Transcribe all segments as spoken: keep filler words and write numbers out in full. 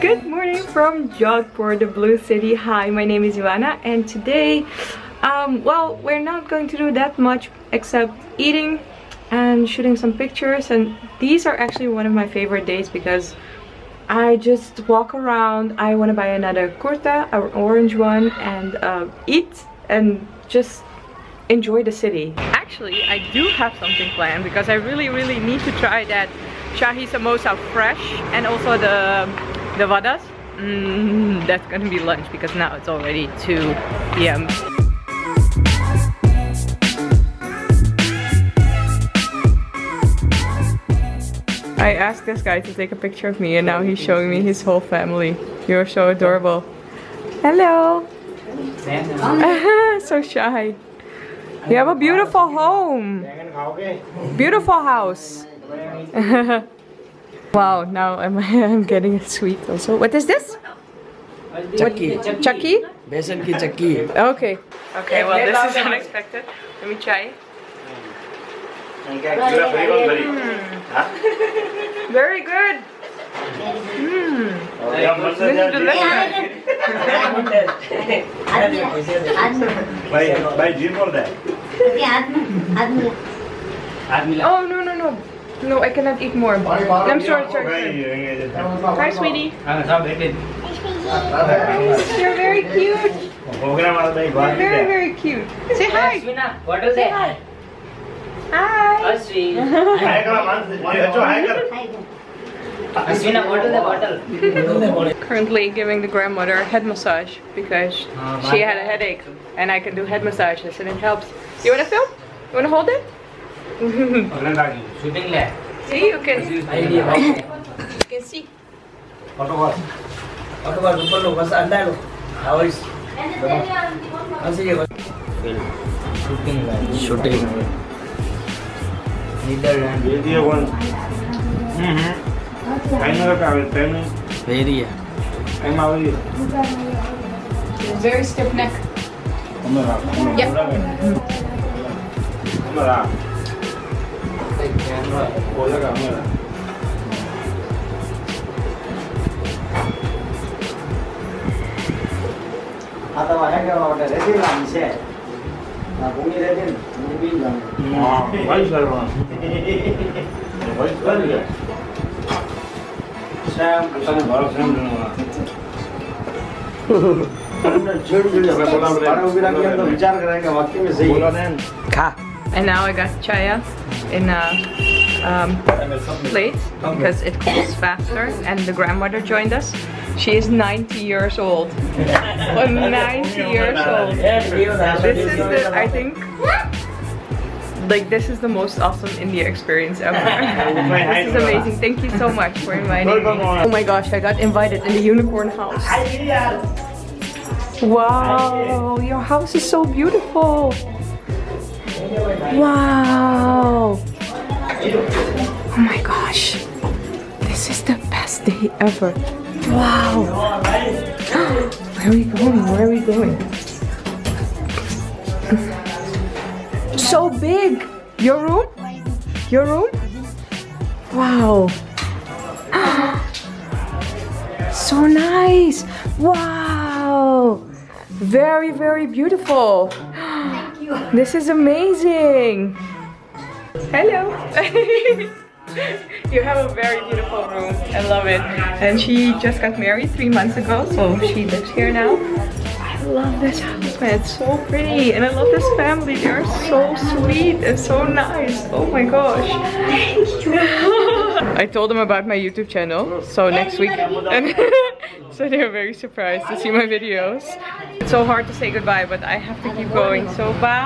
Good morning from Jodhpur, the blue city. Hi, my name is Ivana, and today, um, well, we're not going to do that much except eating and shooting some pictures. And these are actually one of my favorite days because I just walk around. I want to buy another kurta, an orange one, and uh, eat and just enjoy the city. Actually, I do have something planned because I really, really need to try that Shahi Samosa fresh and also the the vadas. Mm, that's gonna be lunch because now it's already two p m I asked this guy to take a picture of me and now he's showing me his whole family. You're so adorable. Hello. So shy. You have a beautiful home. Beautiful house. Wow, now I'm, I'm getting a sweet also. What is this? Chakki. Chakki? Besan ki chakki. Okay. Okay, well, this is unexpected. Let me try. Mm. Very good. Mm. This is delicious. Buy, buy gym for that. Oh, no, no, no. No, I cannot eat more. I'm sorry, sorry. Hi, sweetie. You're very cute. You're very, very cute. Say hi. What is it? Hi. Asvina, what is the bottle? Currently giving the grandmother a head massage because she had a headache, and I can do head massages and it helps. You want to film? You want to hold it? See, you can. You can see. Shooting. One. Mm-hmm. I know that very. I'm out. Very stiff neck. Yep. And now I got chaya in a um, plate because it cools faster, and the grandmother joined us. She is ninety years old. Well, ninety years old. This is the, I think, like this is the most awesome India experience ever. This is amazing. Thank you so much for inviting me. Oh my gosh, I got invited in the unicorn house. Wow, your house is so beautiful. Wow! Oh my gosh! This is the best day ever! Wow! Where are we going? Where are we going? So big! Your room? Your room? Wow! So nice! Wow! Very, very beautiful! This is amazing! Hello! You have a very beautiful room. I love it. And she just got married three months ago, so she lives here now. I love this house, man. It's so pretty. And I love this family. They are so sweet and so nice. Oh my gosh. Thank you. I told them about my YouTube channel, so next week. So they were very surprised to see my videos. It's so hard to say goodbye, but I have to keep going. So bye!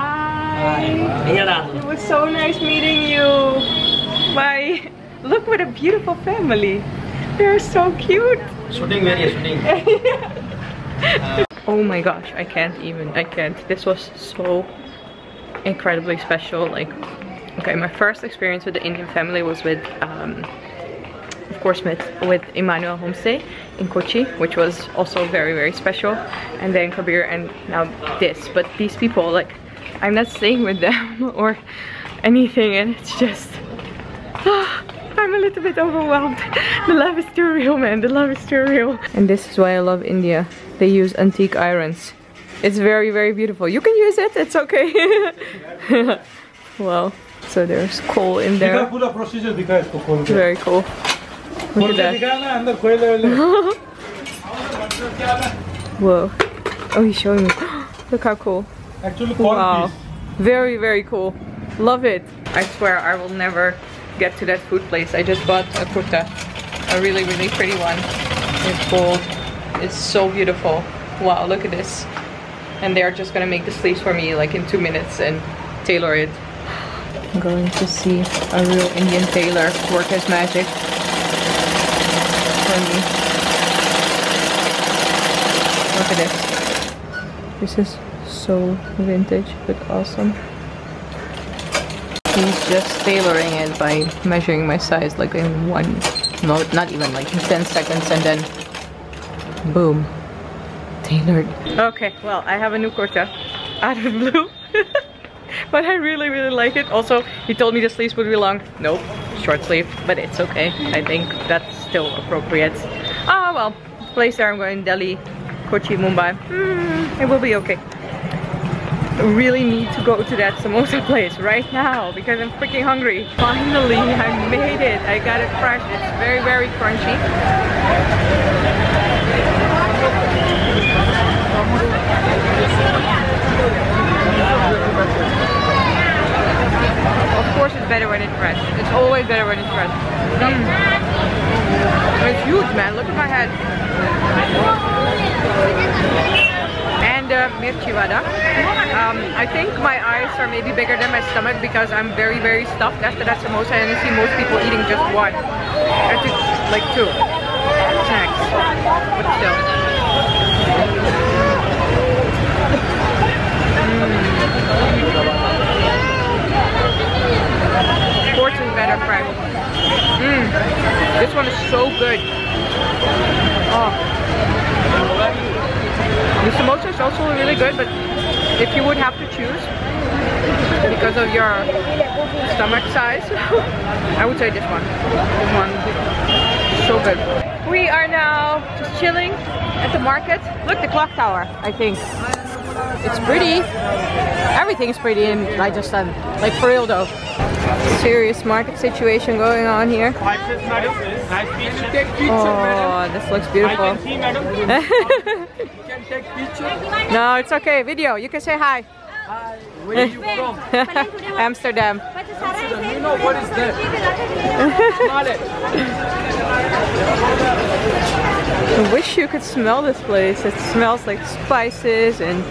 It was so nice meeting you. Bye! Look what a beautiful family. They're so cute. Shooting video, shooting. Oh my gosh, I can't even. I can't. This was so incredibly special. Like, okay, my first experience with the Indian family was with um, of course met with Emmanuel Homestay in Kochi, which was also very, very special, and then Kabir, and now this. But these people, like, I'm not staying with them or anything, and it's just oh, I'm a little bit overwhelmed. The love is too real, man. The love is too real. And this is why I love India. They use antique irons. It's very, very beautiful. You can use it, it's okay. Wow. So there's coal in there. Very cool. Look at that. Whoa. Oh, he's showing me. Look how cool. Actually, wow. Very, very cool. Love it. I swear I will never get to that food place. I just bought a kurta. A really, really pretty one. It's gold. It's so beautiful. Wow, look at this. And they're just gonna make the sleeves for me like in two minutes and tailor it. I'm going to see a real Indian tailor work his magic for me. Look at this. This is so vintage but awesome. He's just tailoring it by measuring my size like in one, no, not even like in ten seconds, and then boom. Tailored. Okay, well, I have a new kurta out of blue, but I really, really like it. Also, he told me the sleeves would be long. Nope, short sleeve, but it's okay. I think that's still appropriate. Ah, well, the place there I'm going, Delhi, Kochi, Mumbai. Mm, it will be okay. I really need to go to that samosa place right now because I'm freaking hungry. Finally, I made it. I got it fresh. It's very, very crunchy. Of course it's better when it's fresh. It's always better when it's fresh. Mm. It's huge, man. Look at my head. And uh, mirchi vada. Um, I think my eyes are maybe bigger than my stomach because I'm very, very stuffed after that samosa, and you see most people eating just one. I took like two snacks, but still. Fortune better fried. Mm. This one is so good. Oh. The samosa is also really good, but if you would have to choose because of your stomach size, I would say this one. This one is so good. We are now just chilling at the market. Look, the clock tower, I think. It's pretty. Everything's pretty in Rajasthan. Like for real though. Serious market situation going on here. Oh, this looks beautiful. No, it's okay. Video. You can say hi. Hi. Where are you from? Amsterdam. You know what is that? I wish you could smell this place. It smells like spices and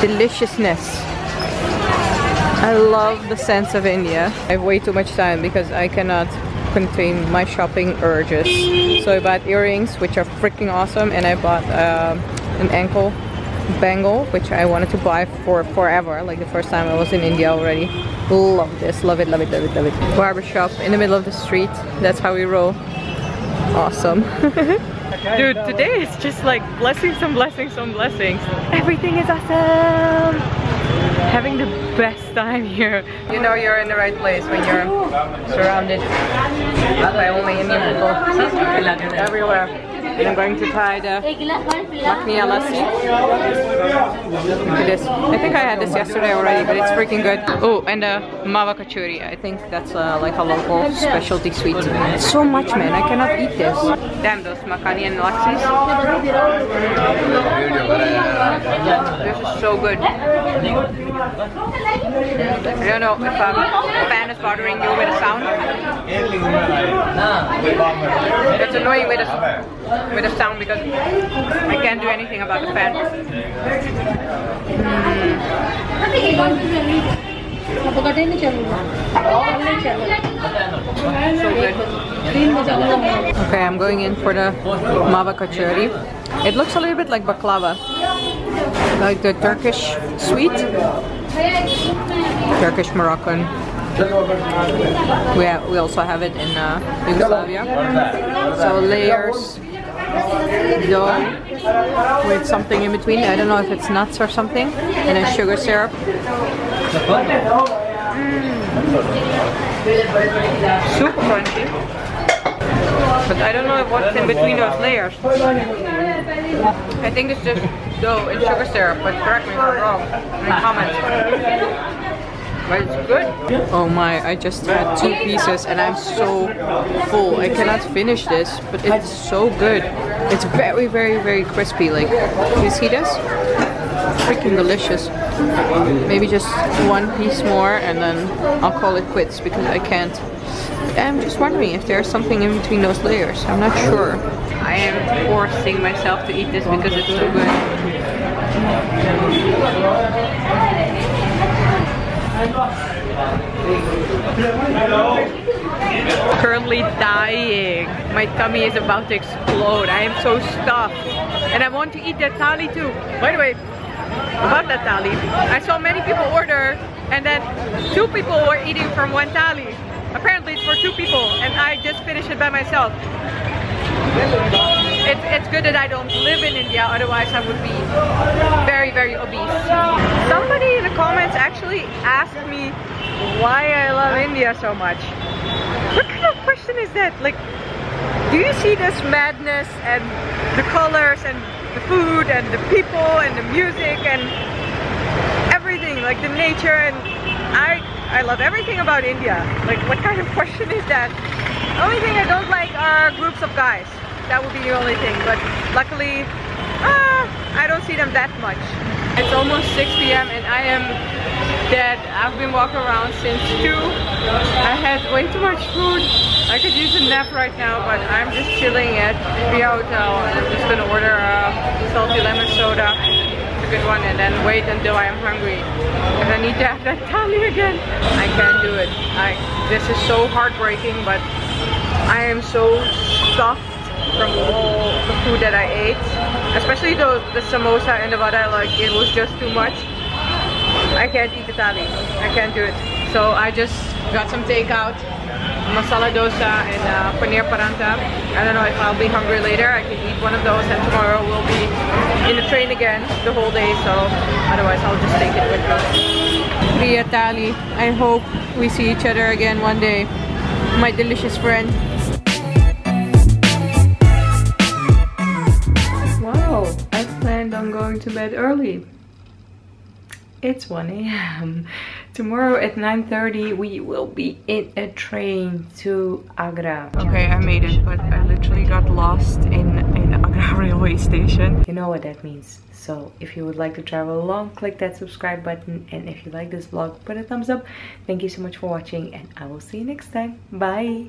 deliciousness. I love the sense of India. I have way too much time because I cannot contain my shopping urges. So I bought earrings, which are freaking awesome, and I bought uh, an ankle bangle, which I wanted to buy for forever, like the first time I was in India already. Love this, love it, love it, love it, love it. Barbershop in the middle of the street, that's how we roll. Awesome. Dude, today is just like blessings and blessings and blessings. Everything is awesome. Having the best time here. You know you're in the right place when you're surrounded by only Indian people everywhere. And I'm going to try the makhania lassi. Look at this. I think I had this yesterday already, but it's freaking good. Oh, and the Mava Kachori. I think that's uh, like a local specialty sweet. It's so much, man. I cannot eat this. Damn, those makhania lassis. This is so good. I don't know if um, the fan is bothering you with the sound. It's annoying with the with the sound because I can't do anything about the fan. Mm. So okay, I'm going in for the Mava Kachori. It looks a little bit like baklava, like the Turkish sweet, Turkish Moroccan. We, we also have it in uh, Yugoslavia. So layers dough with something in between. I don't know if it's nuts or something, and then sugar syrup. Mm. Super crunchy. But I don't know what's in between those layers. I think it's just dough and sugar syrup, but correct me if I'm wrong in the comments. But it's good. Oh my, I just had two pieces and I'm so full. I cannot finish this, but it's so good. It's very, very, very crispy. Like, you see this? Freaking delicious. Maybe just one piece more and then I'll call it quits because I can't. I'm just wondering if there's something in between those layers. I'm not sure. I am forcing myself to eat this because it's so good. Currently dying. My tummy is about to explode. I am so stuffed. And I want to eat that thali too. By the way, about that thali, I saw many people order and then two people were eating from one thali. Apparently it's for two people and I just finished it by myself. It, it's good that I don't live in India, otherwise I would be very, very obese. Somebody in the comments actually asked me why I love India so much. What kind of question is that? Like, do you see this madness and the colors and the food and the people and the music and everything, like the nature, and I I love everything about India. Like, what kind of question is that? The only thing I don't like are groups of guys. That would be the only thing, but luckily uh, I don't see them that much. It's almost six p m and I am dead. I've been walking around since two. I had way too much food. I could use a nap right now, but I'm just chilling at the hotel and I'm just gonna order a salty lemon soda, good one, and then wait until I am hungry and I need to have that thali again. I can't do it. I this is so heartbreaking, but I am so stuffed from all the food that I ate, especially the, the samosa and the vada. Like, it was just too much. I can't eat the thali. I can't do it. So I just got some takeout, masala dosa and uh, paneer paranta. I don't know if I'll be hungry later. I can eat one of those, and tomorrow we'll be in the train again the whole day, so otherwise I'll just take it with me. Priya Thali, I hope we see each other again one day, my delicious friend. Wow, I planned on going to bed early. It's one a m Tomorrow at nine thirty we will be in a train to Agra. Okay, I made it, but I literally got lost in, in Agra railway station. You know what that means. So if you would like to travel along, click that subscribe button. And if you like this vlog, put a thumbs up. Thank you so much for watching and I will see you next time. Bye!